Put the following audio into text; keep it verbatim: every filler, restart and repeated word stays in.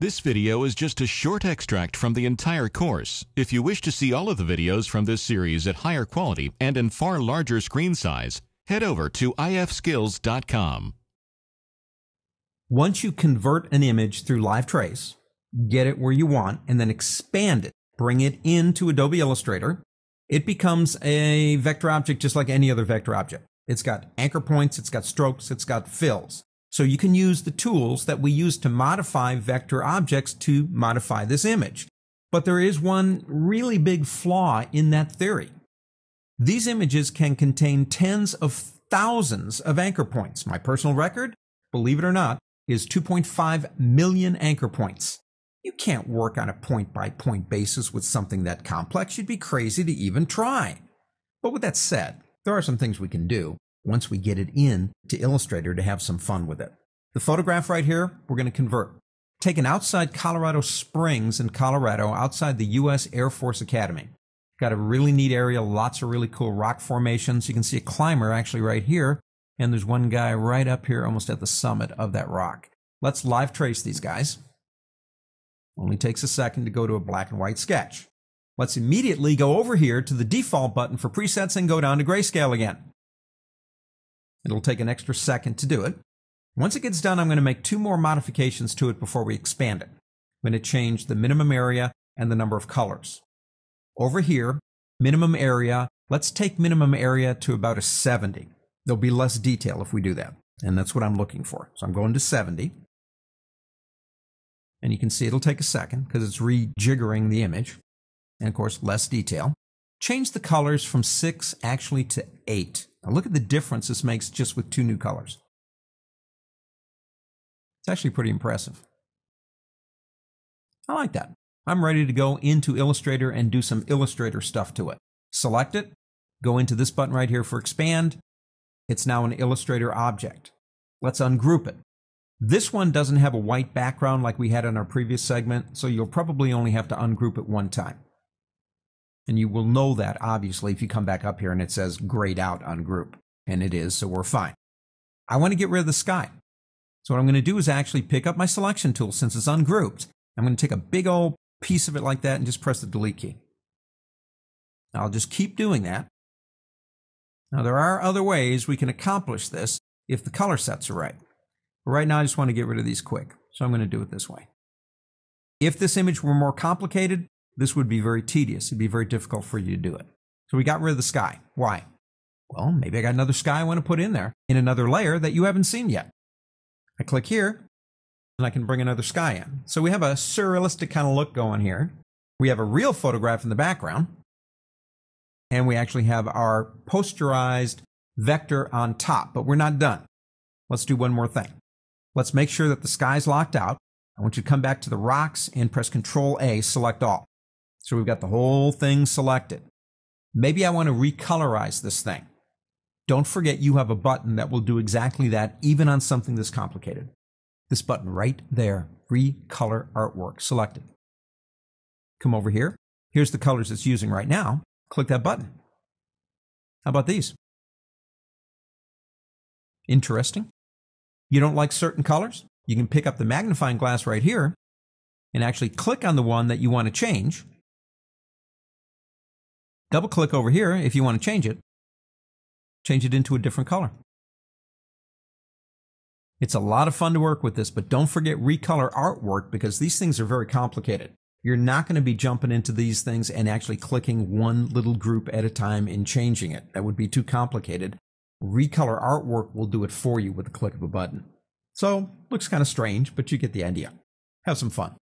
This video is just a short extract from the entire course. If you wish to see all of the videos from this series at higher quality and in far larger screen size, head over to if skills dot com. Once you convert an image through LiveTrace, get it where you want, and then expand it, bring it into Adobe Illustrator, it becomes a vector object just like any other vector object. It's got anchor points, it's got strokes, it's got fills. So you can use the tools that we use to modify vector objects to modify this image. But there is one really big flaw in that theory. These images can contain tens of thousands of anchor points. My personal record, believe it or not, is two point five million anchor points. You can't work on a point-by-point basis with something that complex. You'd be crazy to even try. But with that said, there are some things we can do once we get it in to Illustrator to have some fun with it. The photograph right here, we're going to convert. Taken outside Colorado Springs in Colorado, outside the U S Air Force Academy. Got a really neat area, lots of really cool rock formations. You can see a climber actually right here, and there's one guy right up here almost at the summit of that rock. Let's live trace these guys. Only takes a second to go to a black and white sketch. Let's immediately go over here to the default button for presets and go down to grayscale again. It'll take an extra second to do it. Once it gets done, I'm going to make two more modifications to it before we expand it. I'm going to change the minimum area and the number of colors. Over here, minimum area, let's take minimum area to about a seventy. There'll be less detail if we do that, and that's what I'm looking for. So I'm going to seventy. And you can see it'll take a second because it's rejiggering the image. And of course, less detail. Change the colors from six actually to eight. Now look at the difference this makes just with two new colors. It's actually pretty impressive. I like that. I'm ready to go into Illustrator and do some Illustrator stuff to it. Select it, go into this button right here for expand. It's now an Illustrator object. Let's ungroup it. This one doesn't have a white background like we had in our previous segment, so you'll probably only have to ungroup it one time. And you will know that, obviously, if you come back up here and it says grayed out ungroup. And it is, so we're fine. I want to get rid of the sky. So what I'm going to do is actually pick up my selection tool since it's ungrouped. I'm going to take a big old piece of it like that and just press the delete key. I'll just keep doing that. Now, there are other ways we can accomplish this if the color sets are right. Right now, I just want to get rid of these quick, so I'm going to do it this way. If this image were more complicated, this would be very tedious. It'd be very difficult for you to do it. So we got rid of the sky. Why? Well, maybe I got another sky I want to put in there in another layer that you haven't seen yet. I click here, and I can bring another sky in. So we have a surrealistic kind of look going here. We have a real photograph in the background, and we actually have our posterized vector on top, but we're not done. Let's do one more thing. Let's make sure that the sky's locked out. I want you to come back to the rocks and press control A, select all. So we've got the whole thing selected. Maybe I want to recolorize this thing. Don't forget you have a button that will do exactly that, even on something this complicated. This button right there, recolor artwork, selected. Come over here. Here's the colors it's using right now. Click that button. How about these? Interesting. You don't like certain colors? You can pick up the magnifying glass right here and actually click on the one that you want to change. Double click over here if you want to change it. Change it into a different color. It's a lot of fun to work with this, but don't forget recolor artwork because these things are very complicated. You're not going to be jumping into these things and actually clicking one little group at a time and changing it. That would be too complicated. Recolor artwork will do it for you with the click of a button. So, looks kind of strange, but you get the idea. Have some fun.